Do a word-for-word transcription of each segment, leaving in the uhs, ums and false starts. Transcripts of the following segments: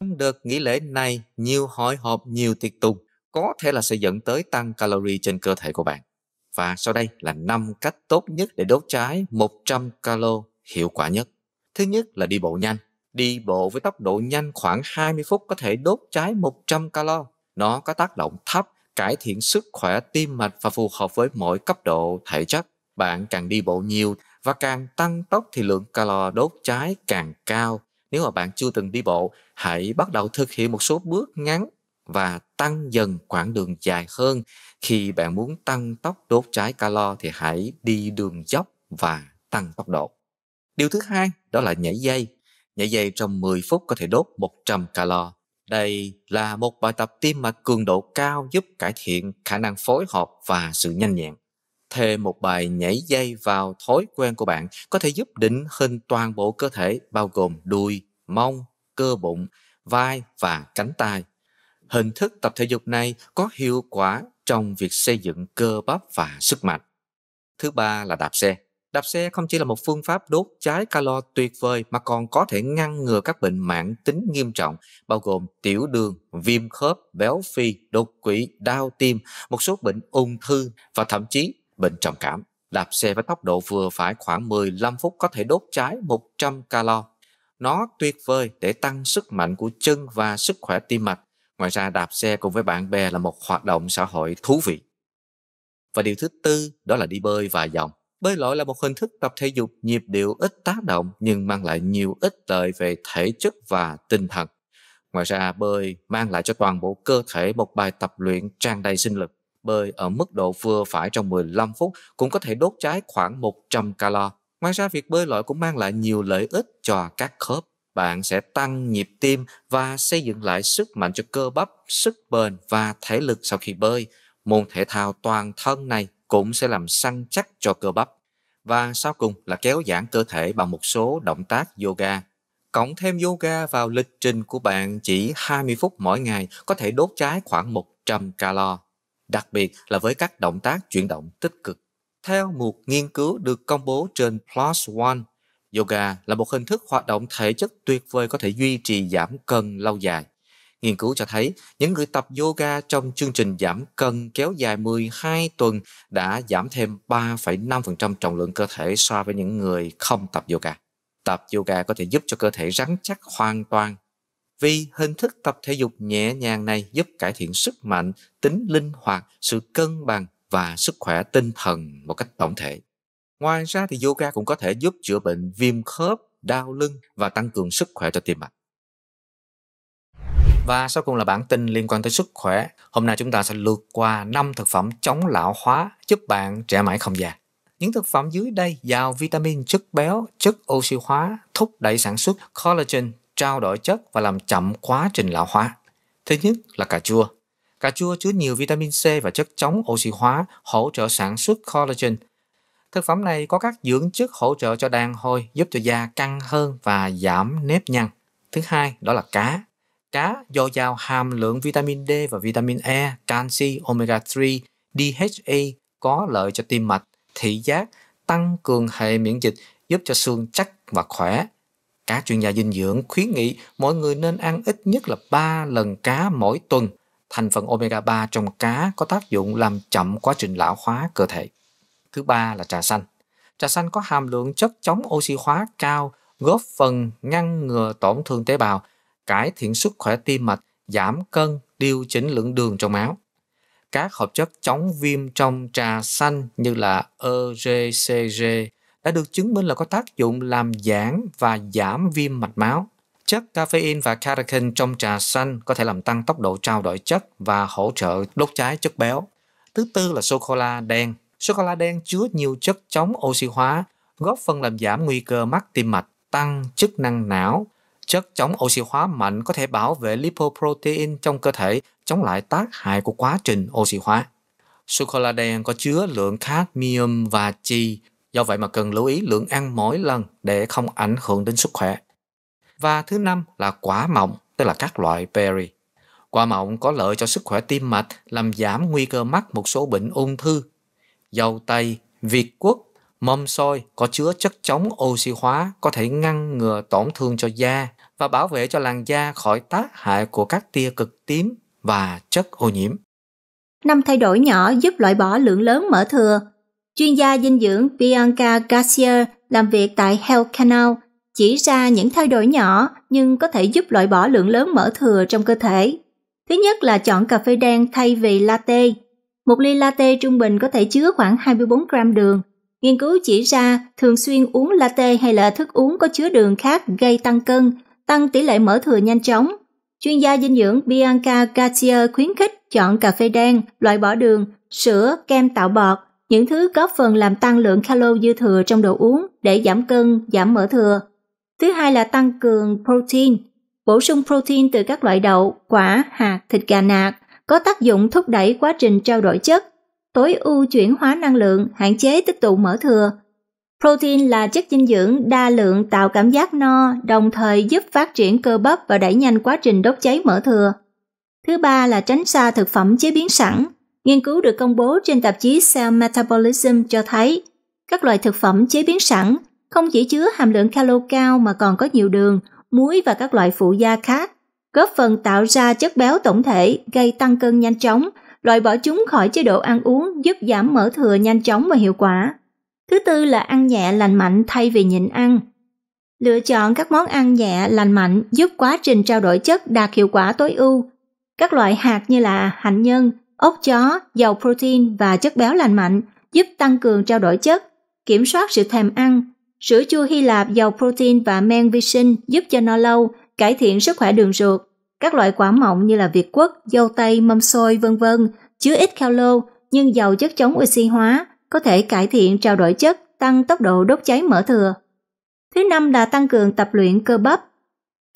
Đợt nghỉ lễ này nhiều hội họp, nhiều tiệc tùng có thể là sẽ dẫn tới tăng calorie trên cơ thể của bạn. Và sau đây là năm cách tốt nhất để đốt cháy một trăm calo hiệu quả nhất. Thứ nhất là đi bộ nhanh. Đi bộ với tốc độ nhanh khoảng hai mươi phút có thể đốt cháy một trăm calo. Nó có tác động thấp, cải thiện sức khỏe tim mạch và phù hợp với mọi cấp độ thể chất. Bạn càng đi bộ nhiều và càng tăng tốc thì lượng calo đốt cháy càng cao. Nếu mà bạn chưa từng đi bộ, hãy bắt đầu thực hiện một số bước ngắn và tăng dần quãng đường dài hơn. Khi bạn muốn tăng tốc đốt cháy calo thì hãy đi đường dốc và tăng tốc độ. Điều thứ hai đó là nhảy dây. Nhảy dây trong mười phút có thể đốt một trăm calo. Đây là một bài tập tim mạch cường độ cao giúp cải thiện khả năng phối hợp và sự nhanh nhẹn. Thêm một bài nhảy dây vào thói quen của bạn có thể giúp định hình toàn bộ cơ thể bao gồm đùi, mông, cơ bụng, vai và cánh tay. Hình thức tập thể dục này có hiệu quả trong việc xây dựng cơ bắp và sức mạnh. Thứ ba là đạp xe. Đạp xe không chỉ là một phương pháp đốt cháy calo tuyệt vời mà còn có thể ngăn ngừa các bệnh mãn tính nghiêm trọng, bao gồm tiểu đường, viêm khớp, béo phì, đột quỵ, đau tim, một số bệnh ung thư và thậm chí bệnh trầm cảm. Đạp xe với tốc độ vừa phải khoảng mười lăm phút có thể đốt cháy một trăm calo. Nó tuyệt vời để tăng sức mạnh của chân và sức khỏe tim mạch. Ngoài ra, đạp xe cùng với bạn bè là một hoạt động xã hội thú vị. Và điều thứ tư đó là đi bơi vài vòng. Bơi lội là một hình thức tập thể dục nhịp điệu ít tác động nhưng mang lại nhiều ích lợi về thể chất và tinh thần. Ngoài ra, bơi mang lại cho toàn bộ cơ thể một bài tập luyện tràn đầy sinh lực. Bơi ở mức độ vừa phải trong mười lăm phút cũng có thể đốt cháy khoảng một trăm calo. Ngoài ra, việc bơi lội cũng mang lại nhiều lợi ích cho các khớp. Bạn sẽ tăng nhịp tim và xây dựng lại sức mạnh cho cơ bắp, sức bền và thể lực sau khi bơi. Môn thể thao toàn thân này cũng sẽ làm săn chắc cho cơ bắp. Và sau cùng là kéo giãn cơ thể bằng một số động tác yoga. Cộng thêm yoga vào lịch trình của bạn chỉ hai mươi phút mỗi ngày có thể đốt cháy khoảng một trăm calo, đặc biệt là với các động tác chuyển động tích cực. Theo một nghiên cứu được công bố trên PLOS ONE, yoga là một hình thức hoạt động thể chất tuyệt vời có thể duy trì giảm cân lâu dài. Nghiên cứu cho thấy những người tập yoga trong chương trình giảm cân kéo dài mười hai tuần đã giảm thêm ba phẩy năm phần trăm trọng lượng cơ thể so với những người không tập yoga. Tập yoga có thể giúp cho cơ thể rắn chắc hoàn toàn. Vì hình thức tập thể dục nhẹ nhàng này giúp cải thiện sức mạnh, tính linh hoạt, sự cân bằng và sức khỏe tinh thần một cách tổng thể. Ngoài ra thì yoga cũng có thể giúp chữa bệnh viêm khớp, đau lưng và tăng cường sức khỏe cho tim mạch. Và sau cùng là bản tin liên quan tới sức khỏe. Hôm nay chúng ta sẽ lượt qua năm thực phẩm chống lão hóa giúp bạn trẻ mãi không già. Những thực phẩm dưới đây giàu vitamin, chất béo, chất oxy hóa, thúc đẩy sản xuất collagen, trao đổi chất và làm chậm quá trình lão hóa. Thứ nhất là cà chua. Cà chua chứa nhiều vitamin C và chất chống oxy hóa, hỗ trợ sản xuất collagen. Thực phẩm này có các dưỡng chất hỗ trợ cho đàn hồi, giúp cho da căng hơn và giảm nếp nhăn. Thứ hai đó là cá. Cá dồi dào hàm lượng vitamin D và vitamin E, canxi, omega ba, đê hát a có lợi cho tim mạch, thị giác, tăng cường hệ miễn dịch, giúp cho xương chắc và khỏe. Các chuyên gia dinh dưỡng khuyến nghị mọi người nên ăn ít nhất là ba lần cá mỗi tuần. Thành phần omega ba trong cá có tác dụng làm chậm quá trình lão hóa cơ thể. Thứ ba là trà xanh. Trà xanh có hàm lượng chất chống oxy hóa cao, góp phần ngăn ngừa tổn thương tế bào, cải thiện sức khỏe tim mạch, giảm cân, điều chỉnh lượng đường trong máu. Các hợp chất chống viêm trong trà xanh như là e rờ xê giê đã được chứng minh là có tác dụng làm giãn và giảm viêm mạch máu. Chất caffeine và catechin trong trà xanh có thể làm tăng tốc độ trao đổi chất và hỗ trợ đốt cháy chất béo. Thứ tư là sô-cô-la đen. Sô-cô-la đen chứa nhiều chất chống oxy hóa, góp phần làm giảm nguy cơ mắc tim mạch, tăng chức năng não. Chất chống oxy hóa mạnh có thể bảo vệ lipoprotein trong cơ thể, chống lại tác hại của quá trình oxy hóa. Sô-cô-la đen có chứa lượng cadmium và chì, do vậy mà cần lưu ý lượng ăn mỗi lần để không ảnh hưởng đến sức khỏe. Và thứ năm là quả mọng, tức là các loại berry. Quả mọng có lợi cho sức khỏe tim mạch, làm giảm nguy cơ mắc một số bệnh ung thư. Dâu tây, việt quất, mâm xôi có chứa chất chống oxy hóa, có thể ngăn ngừa tổn thương cho da, và bảo vệ cho làn da khỏi tác hại của các tia cực tím và chất ô nhiễm. Năm thay đổi nhỏ giúp loại bỏ lượng lớn mỡ thừa. Chuyên gia dinh dưỡng Bianca Garcia làm việc tại Health Canal chỉ ra những thay đổi nhỏ nhưng có thể giúp loại bỏ lượng lớn mỡ thừa trong cơ thể. Thứ nhất là chọn cà phê đen thay vì latte. Một ly latte trung bình có thể chứa khoảng hai mươi bốn gam đường. Nghiên cứu chỉ ra thường xuyên uống latte hay là thức uống có chứa đường khác gây tăng cân, tăng tỷ lệ mỡ thừa nhanh chóng. Chuyên gia dinh dưỡng Bianca Garcia khuyến khích chọn cà phê đen, loại bỏ đường, sữa, kem tạo bọt, những thứ góp phần làm tăng lượng calo dư thừa trong đồ uống để giảm cân, giảm mỡ thừa. Thứ hai là tăng cường protein. Bổ sung protein từ các loại đậu, quả, hạt, thịt gà nạc có tác dụng thúc đẩy quá trình trao đổi chất, tối ưu chuyển hóa năng lượng, hạn chế tích tụ mỡ thừa. Protein là chất dinh dưỡng đa lượng tạo cảm giác no, đồng thời giúp phát triển cơ bắp và đẩy nhanh quá trình đốt cháy mỡ thừa. Thứ ba là tránh xa thực phẩm chế biến sẵn. Nghiên cứu được công bố trên tạp chí Cell Metabolism cho thấy các loại thực phẩm chế biến sẵn không chỉ chứa hàm lượng calo cao mà còn có nhiều đường, muối và các loại phụ gia khác, góp phần tạo ra chất béo tổng thể, gây tăng cân nhanh chóng. Loại bỏ chúng khỏi chế độ ăn uống giúp giảm mỡ thừa nhanh chóng và hiệu quả. Thứ tư là ăn nhẹ lành mạnh thay vì nhịn ăn. Lựa chọn các món ăn nhẹ lành mạnh giúp quá trình trao đổi chất đạt hiệu quả tối ưu. Các loại hạt như là hạnh nhân, ốc chó, giàu protein và chất béo lành mạnh giúp tăng cường trao đổi chất, kiểm soát sự thèm ăn. Sữa chua Hy Lạp giàu protein và men vi sinh giúp cho no lâu, cải thiện sức khỏe đường ruột. Các loại quả mọng như là việt quất, dâu tây, mâm xôi, vân vân chứa ít calo nhưng giàu chất chống oxy hóa, có thể cải thiện trao đổi chất, tăng tốc độ đốt cháy mỡ thừa. Thứ năm là tăng cường tập luyện cơ bắp.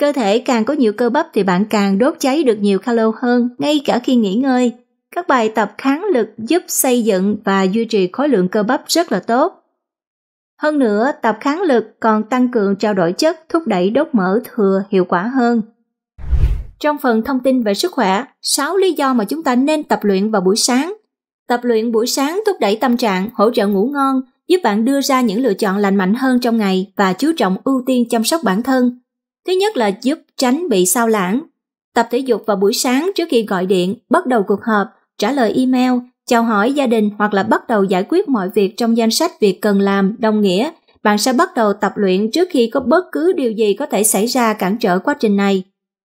Cơ thể càng có nhiều cơ bắp thì bạn càng đốt cháy được nhiều calo hơn, ngay cả khi nghỉ ngơi. Các bài tập kháng lực giúp xây dựng và duy trì khối lượng cơ bắp rất là tốt. Hơn nữa, tập kháng lực còn tăng cường trao đổi chất, thúc đẩy đốt mỡ thừa hiệu quả hơn. Trong phần thông tin về sức khỏe, sáu lý do mà chúng ta nên tập luyện vào buổi sáng. Tập luyện buổi sáng thúc đẩy tâm trạng, hỗ trợ ngủ ngon, giúp bạn đưa ra những lựa chọn lành mạnh hơn trong ngày và chú trọng ưu tiên chăm sóc bản thân. Thứ nhất là giúp tránh bị sao lãng. Tập thể dục vào buổi sáng trước khi gọi điện, bắt đầu cuộc họp, trả lời email, chào hỏi gia đình hoặc là bắt đầu giải quyết mọi việc trong danh sách việc cần làm, đồng nghĩa bạn sẽ bắt đầu tập luyện trước khi có bất cứ điều gì có thể xảy ra cản trở quá trình này.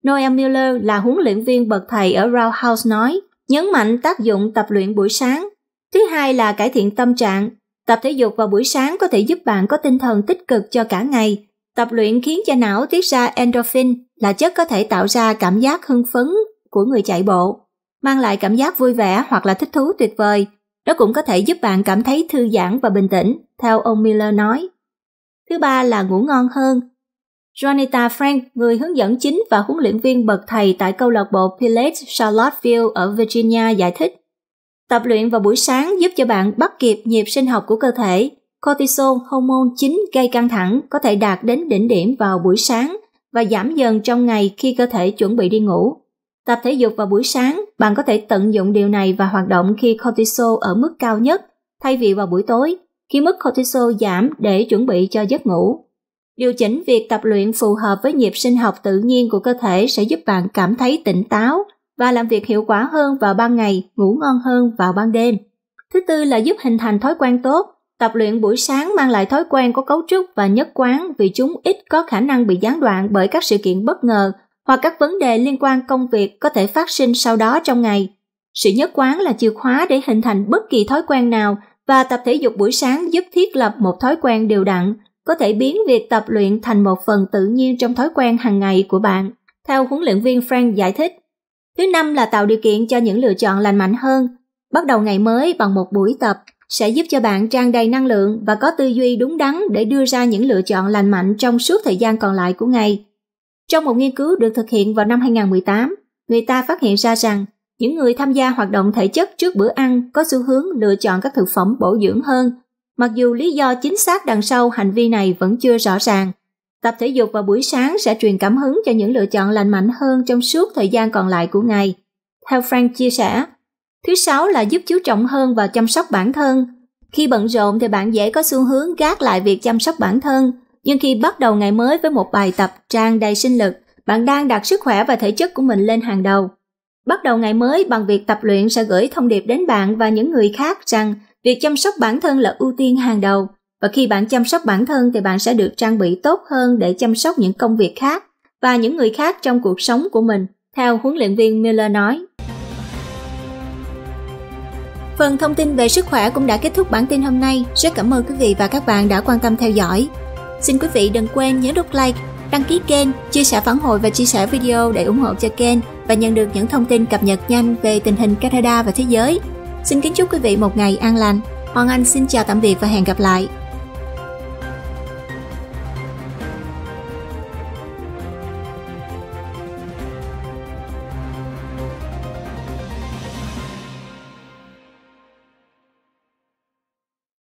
Noel Mueller là huấn luyện viên bậc thầy ở Raw House nói, nhấn mạnh tác dụng tập luyện buổi sáng. Thứ hai là cải thiện tâm trạng. Tập thể dục vào buổi sáng có thể giúp bạn có tinh thần tích cực cho cả ngày. Tập luyện khiến cho não tiết ra endorphin, là chất có thể tạo ra cảm giác hưng phấn của người chạy bộ, mang lại cảm giác vui vẻ hoặc là thích thú tuyệt vời. Nó cũng có thể giúp bạn cảm thấy thư giãn và bình tĩnh, theo ông Miller nói. Thứ ba là ngủ ngon hơn. Juanita Frank, người hướng dẫn chính và huấn luyện viên bậc thầy tại câu lạc bộ Pilates-Charlotteville ở Virginia giải thích, tập luyện vào buổi sáng giúp cho bạn bắt kịp nhịp sinh học của cơ thể. Cortisol, hormone chính gây căng thẳng, có thể đạt đến đỉnh điểm vào buổi sáng và giảm dần trong ngày khi cơ thể chuẩn bị đi ngủ. Tập thể dục vào buổi sáng, bạn có thể tận dụng điều này và hoạt động khi cortisol ở mức cao nhất, thay vì vào buổi tối, khi mức cortisol giảm để chuẩn bị cho giấc ngủ. Điều chỉnh việc tập luyện phù hợp với nhịp sinh học tự nhiên của cơ thể sẽ giúp bạn cảm thấy tỉnh táo và làm việc hiệu quả hơn vào ban ngày, ngủ ngon hơn vào ban đêm. Thứ tư là giúp hình thành thói quen tốt. Tập luyện buổi sáng mang lại thói quen có cấu trúc và nhất quán vì chúng ít có khả năng bị gián đoạn bởi các sự kiện bất ngờ hoặc các vấn đề liên quan công việc có thể phát sinh sau đó trong ngày. Sự nhất quán là chìa khóa để hình thành bất kỳ thói quen nào và tập thể dục buổi sáng giúp thiết lập một thói quen đều đặn, có thể biến việc tập luyện thành một phần tự nhiên trong thói quen hàng ngày của bạn, theo huấn luyện viên Frank giải thích. Thứ năm là tạo điều kiện cho những lựa chọn lành mạnh hơn. Bắt đầu ngày mới bằng một buổi tập sẽ giúp cho bạn tràn đầy năng lượng và có tư duy đúng đắn để đưa ra những lựa chọn lành mạnh trong suốt thời gian còn lại của ngày. Trong một nghiên cứu được thực hiện vào năm hai không một tám, người ta phát hiện ra rằng những người tham gia hoạt động thể chất trước bữa ăn có xu hướng lựa chọn các thực phẩm bổ dưỡng hơn, mặc dù lý do chính xác đằng sau hành vi này vẫn chưa rõ ràng. Tập thể dục vào buổi sáng sẽ truyền cảm hứng cho những lựa chọn lành mạnh hơn trong suốt thời gian còn lại của ngày, theo Frank chia sẻ. Thứ sáu là giúp chú trọng hơn vào chăm sóc bản thân. Khi bận rộn thì bạn dễ có xu hướng gác lại việc chăm sóc bản thân, nhưng khi bắt đầu ngày mới với một bài tập tràn đầy sinh lực, Bạn đang đặt sức khỏe và thể chất của mình lên hàng đầu. Bắt đầu ngày mới bằng việc tập luyện sẽ gửi thông điệp đến bạn và những người khác rằng việc chăm sóc bản thân là ưu tiên hàng đầu, và khi bạn chăm sóc bản thân thì bạn sẽ được trang bị tốt hơn để chăm sóc những công việc khác và những người khác trong cuộc sống của mình, theo huấn luyện viên Miller nói. Phần thông tin về sức khỏe cũng đã kết thúc bản tin hôm nay. Rất cảm ơn quý vị và các bạn đã quan tâm theo dõi. Xin quý vị đừng quên nhớ nút like, đăng ký kênh, chia sẻ phản hồi và chia sẻ video để ủng hộ cho kênh và nhận được những thông tin cập nhật nhanh về tình hình Canada và thế giới. Xin kính chúc quý vị một ngày an lành. Hoàng Anh xin chào tạm biệt và hẹn gặp lại.